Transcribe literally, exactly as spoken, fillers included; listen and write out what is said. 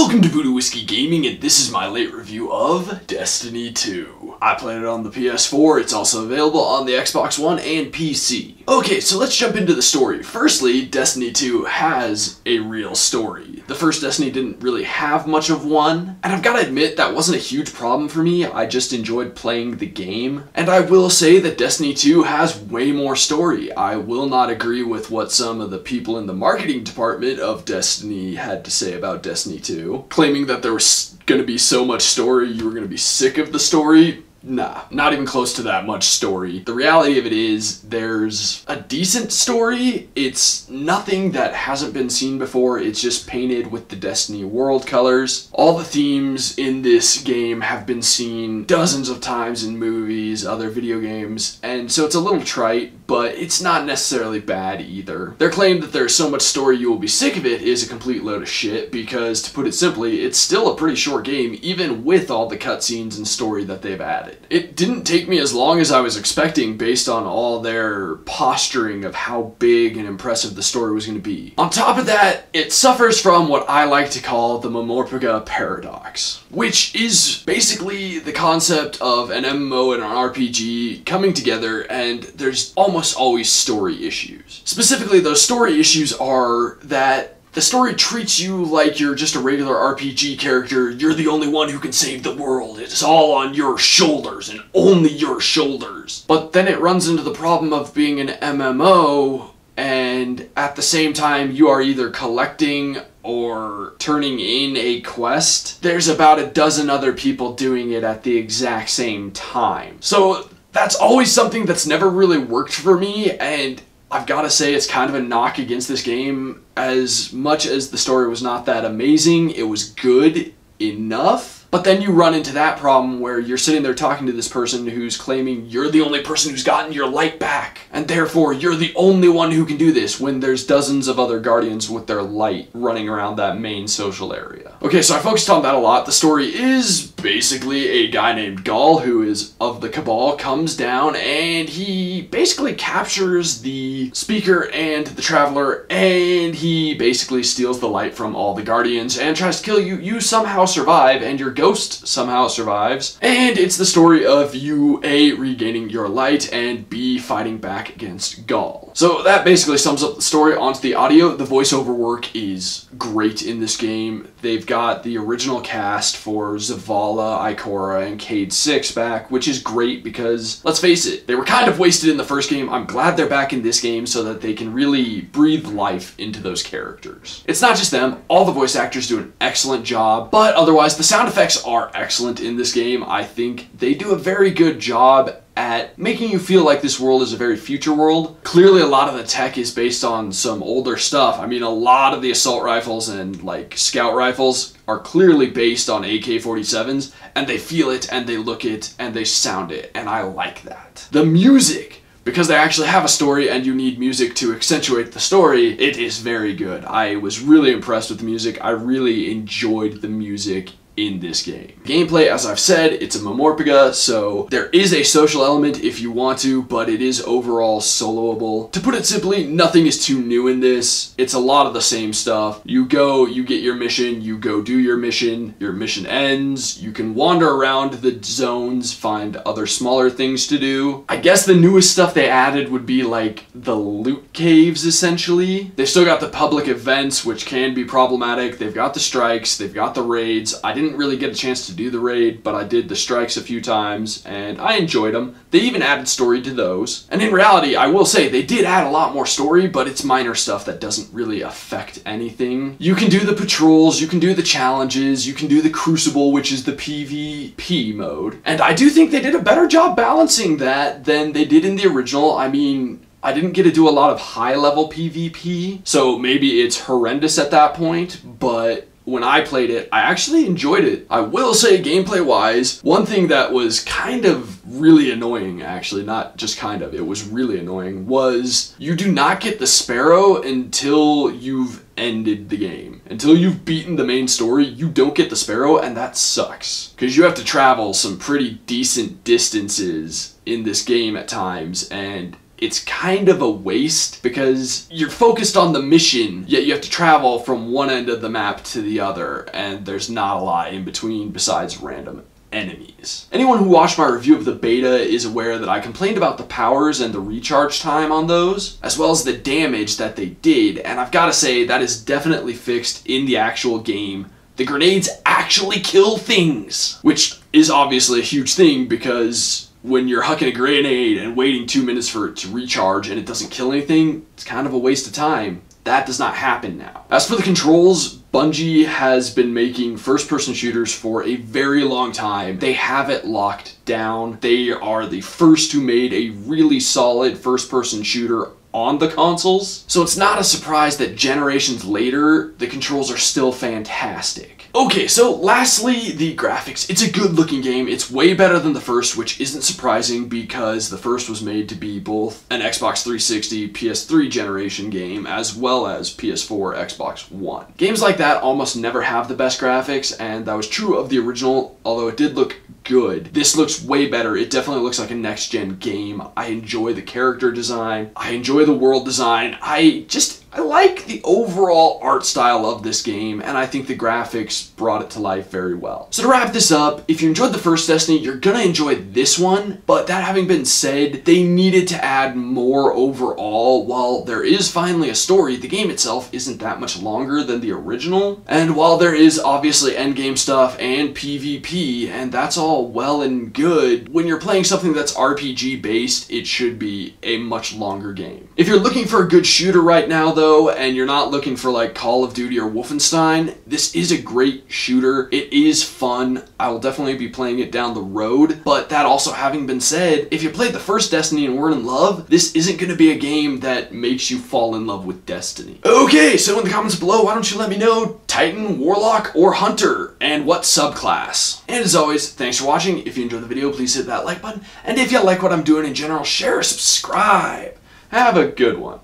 Welcome to Voodoo Whiskey Gaming, and this is my late review of Destiny two. I played it on the P S four, it's also available on the Xbox One and P C. Okay, so let's jump into the story. Firstly, Destiny two has a real story. The first Destiny didn't really have much of one, and I've gotta admit that wasn't a huge problem for me, I just enjoyed playing the game. And I will say that Destiny two has way more story. I will not agree with what some of the people in the marketing department of Destiny had to say about Destiny two, claiming that there was gonna be so much story you were gonna be sick of the story. Nah, not even close to that much story. The reality of it is there's a decent story. It's nothing that hasn't been seen before. It's just painted with the Destiny world colors. All the themes in this game have been seen dozens of times in movies, other video games, and so it's a little trite, but it's not necessarily bad either. Their claim that there's so much story you will be sick of it is a complete load of shit because, to put it simply, it's still a pretty short game even with all the cutscenes and story that they've added. It didn't take me as long as I was expecting based on all their posturing of how big and impressive the story was going to be. On top of that, it suffers from what I like to call the Memorpga Paradox, which is basically the concept of an M M O and an R P G coming together, and there's almost always story issues. Specifically, those story issues are that the story treats you like you're just a regular R P G character. You're the only one who can save the world. It's all on your shoulders and only your shoulders. But then it runs into the problem of being an M M O, and at the same time you are either collecting or turning in a quest. There's about a dozen other people doing it at the exact same time. So that's always something that's never really worked for me, and I've got to say it's kind of a knock against this game. As much as the story was not that amazing, it was good enough. But then you run into that problem where you're sitting there talking to this person who's claiming you're the only person who's gotten your light back, and therefore you're the only one who can do this, when there's dozens of other guardians with their light running around that main social area. Okay, so I focused on that a lot. The story is basically a guy named Gaul, who is of the Cabal, comes down and he basically captures the Speaker and the Traveler, and he basically steals the light from all the guardians and tries to kill you. You somehow survive, and your ghost somehow survives, and it's the story of you A, regaining your light, and B, fighting back against Gaul. So that basically sums up the story. Onto the audio, the voiceover work is great in this game. They've got the original cast for Zavala, Ikora, and Cayde six back, which is great because, let's face it, they were kind of wasted in the first game. I'm glad they're back in this game so that they can really breathe life into those characters. It's not just them, all the voice actors do an excellent job, but otherwise the sound effects are excellent in this game. I think they do a very good job at making you feel like this world is a very future world. Clearly a lot of the tech is based on some older stuff. I mean, a lot of the assault rifles and like scout rifles are clearly based on A K forty-sevens, and they feel it and they look it and they sound it, and I like that. The music, because they actually have a story and you need music to accentuate the story, it is very good. I was really impressed with the music. I really enjoyed the music in this game. Gameplay, as I've said, it's a Memorpga, so there is a social element if you want to, but it is overall soloable. To put it simply, nothing is too new in this. It's a lot of the same stuff. You go, you get your mission, you go do your mission, your mission ends, you can wander around the zones, find other smaller things to do. I guess the newest stuff they added would be like the loot caves, essentially. They've still got the public events, which can be problematic. They've got the strikes, they've got the raids. I didn't really get a chance to do the raid, but I did the strikes a few times and I enjoyed them. They even added story to those, and in reality I will say they did add a lot more story, but it's minor stuff that doesn't really affect anything. You can do the patrols, you can do the challenges, you can do the Crucible, which is the PvP mode, and I do think they did a better job balancing that than they did in the original. I mean, I didn't get to do a lot of high level PvP, so maybe it's horrendous at that point, but when I played it, I actually enjoyed it. I will say, gameplay-wise, one thing that was kind of really annoying, actually, not just kind of, it was really annoying, was you do not get the Sparrow until you've ended the game. Until you've beaten the main story, you don't get the Sparrow, and that sucks, because you have to travel some pretty decent distances in this game at times, and it's kind of a waste because you're focused on the mission, yet you have to travel from one end of the map to the other, and there's not a lot in between besides random enemies. Anyone who watched my review of the beta is aware that I complained about the powers and the recharge time on those, as well as the damage that they did, and I've got to say that is definitely fixed in the actual game. The grenades actually kill things, which is obviously a huge thing because when you're hucking a grenade and waiting two minutes for it to recharge and it doesn't kill anything, it's kind of a waste of time. That does not happen now. As for the controls, Bungie has been making first-person shooters for a very long time. They have it locked down. They are the first who made a really solid first-person shooter on the consoles, so it's not a surprise that generations later, the controls are still fantastic. Okay, so lastly, the graphics. It's a good looking game. It's way better than the first, which isn't surprising because the first was made to be both an Xbox three sixty, P S three generation game, as well as P S four, Xbox One. Games like that almost never have the best graphics, and that was true of the original, although it did look good. This looks way better. It definitely looks like a next-gen game. I enjoy the character design. I enjoy the world design. I just... I like the overall art style of this game, and I think the graphics brought it to life very well. So to wrap this up, if you enjoyed the first Destiny, you're gonna enjoy this one, but that having been said, they needed to add more overall. While there is finally a story, the game itself isn't that much longer than the original, and while there is obviously endgame stuff and PvP, and that's all well and good, when you're playing something that's R P G based, it should be a much longer game. If you're looking for a good shooter right now, though, Though, and you're not looking for like Call of Duty or Wolfenstein, this is a great shooter. It is fun. I will definitely be playing it down the road, but that also having been said, if you played the first Destiny and weren't in love, this isn't going to be a game that makes you fall in love with Destiny. Okay, so in the comments below, why don't you let me know Titan, Warlock, or Hunter, and what subclass? And as always, thanks for watching. If you enjoyed the video, please hit that like button, and if you like what I'm doing in general, share or subscribe. Have a good one.